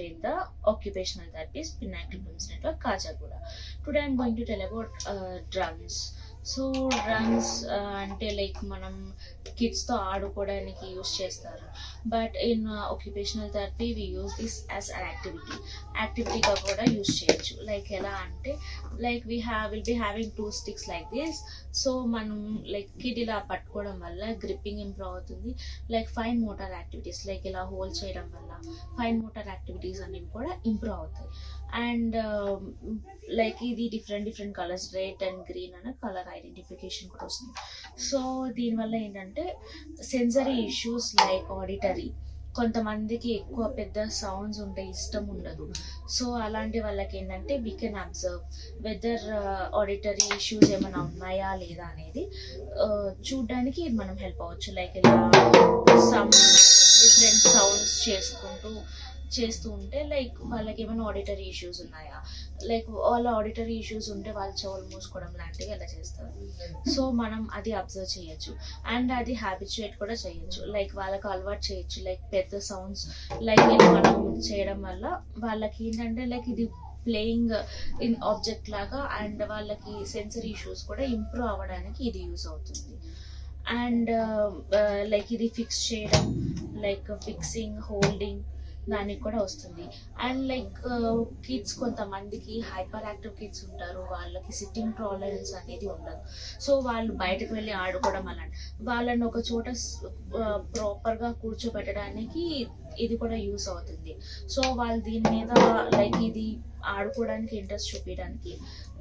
associate the Occupational Therapist Pinnacle Blooms Network, Kajagoda. Today I am going to tell about drums. So drums ante like manam kids to aadukodaniki use chestaru, but in occupational therapy we use this as an activity ga kuda use cheyachu. Like ela ante like we'll be having two sticks like this. So manam like kid ila pattukodam valla gripping improve avutundi. Like fine motor activities like ila hold cheyadam valla fine motor activities anni kuda improve avutayi. And like idi different colors, red and green and color identification kudostundi. So deen valla endante sensory issues like auditory, కొంతమందికి ఎక్కువ పెద్ద sounds ఉంటే ఇష్టం ఉండదు. So అలాంటి వాళ్ళకి ఏంటంటే we can observe whether auditory issues ఏమైనా ఉన్నాయా లేదా అనేది చూడడానికి మనం హెల్ప్ అవ్వచ్చు. లైక్ ఇలా సమ్ డిఫరెంట్ సౌండ్స్ చేస్తూ ఉంటే లైక్ వాళ్ళకి ఏమైనా ఆడిటరీ ఇష్యూస్ ఉన్నాయా, లైక్ వాళ్ళ ఆడిటరీ ఇష్యూస్ ఉంటే వాళ్ళు చెవులు మూసుకోవడం లాంటివి ఎలా చేస్తారు. సో మనం అది అబ్జర్వ్ చేయొచ్చు అండ్ అది హ్యాబిచ్యుయేట్ కూడా చేయొచ్చు. లైక్ వాళ్ళకు అలవాటు చేయొచ్చు. లైక్ పెద్ద సౌండ్స్ లైక్ మనం చేయడం వల్ల వాళ్ళకి ఏంటంటే లైక్ ఇది ప్లేయింగ్ ఇన్ ఆబ్జెక్ట్ లాగా అండ్ వాళ్ళకి సెన్సరీ ఇష్యూస్ కూడా ఇంప్రూవ్ అవ్వడానికి ఇది యూజ్ అవుతుంది. అండ్ లైక్ ఇది ఫిక్స్ చేయడం లైక్ ఫిక్సింగ్, హోల్డింగ్ దానికి కూడా వస్తుంది. అండ్ లైక్ కిడ్స్ కొంతమందికి హైపర్ యాక్టివ్ కిడ్స్ ఉంటారు, వాళ్ళకి సిట్టింగ్ టాలరెన్స్ అనేది ఉండదు. సో వాళ్ళు బయటకు వెళ్ళి ఆడుకోవడం అలాంటి వాళ్ళని ఒక చోట ప్రాపర్గా కూర్చోబెట్టడానికి ఇది కూడా యూస్ అవుతుంది. సో వాళ్ళు దీని మీద లైక్ ఇది ఆడుకోవడానికి ఇంట్రెస్ట్ చూపించడానికి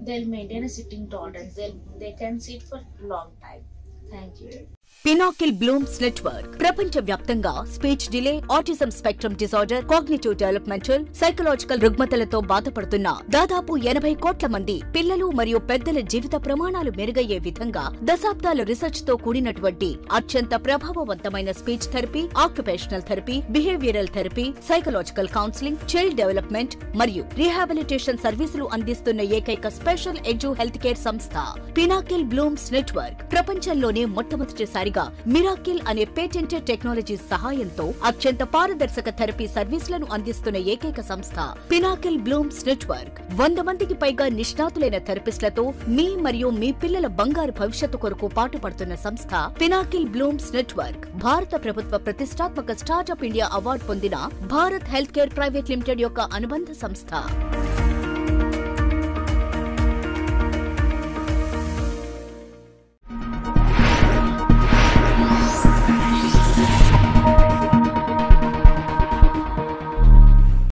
they will maintain sitting tolerance, they can sit for long time. Thank you. Pinnacle Blooms Network, Prapancha Vyaptanga, Speech Delay, Autism Spectrum Disorder, Cognitive Developmental, Psychological రుగ్మతలతో బాధపడుతున్న దాదాపు 80 కోట్ల మంది పిల్లలు మరియు పెద్దల జీవిత ప్రమాణాలు మెరుగయ్యే విధంగా దశాబ్దాల రీసెర్చ్ తో కూడినటువంటి అత్యంత ప్రభావవంతమైన speech therapy, occupational therapy, behavioural therapy, psychological counselling, child development మరియు రీహాబిలిటేషన్ సర్వీసులు అందిస్తున్న ఏకైక స్పెషల్ ఎడ్యూ హెల్త్ కేర్ సంస్థ పినాకిల్ బ్లూమ్స్ నెట్వర్క్ ప్రపంచంలోని మొట్టమొదటిసారిగా మిరాకిల్ అనే పేటెంటెడ్ టెక్నాలజీ సహాయంతో అత్యంత పారదర్శక థెరపీ సర్వీసులను అందిస్తున్న ఏకైక సంస్థ పినాకిల్ బ్లూమ్స్ నెట్వర్క్. 100 మందికి పైగా నిష్ణాతులైన థెరపిస్టులతో మీ మరియు మీ పిల్లల బంగారు భవిష్యత్తు కొరకు పాటుపడుతున్న సంస్థ పినాకిల్ బ్లూమ్స్ నెట్వర్క్ భారత ప్రభుత్వ ప్రతిష్టాత్మక స్టార్టప్ ఇండియా అవార్డు పొందిన Bharat health care private limited యొక్క అనుబంధ సంస్థ.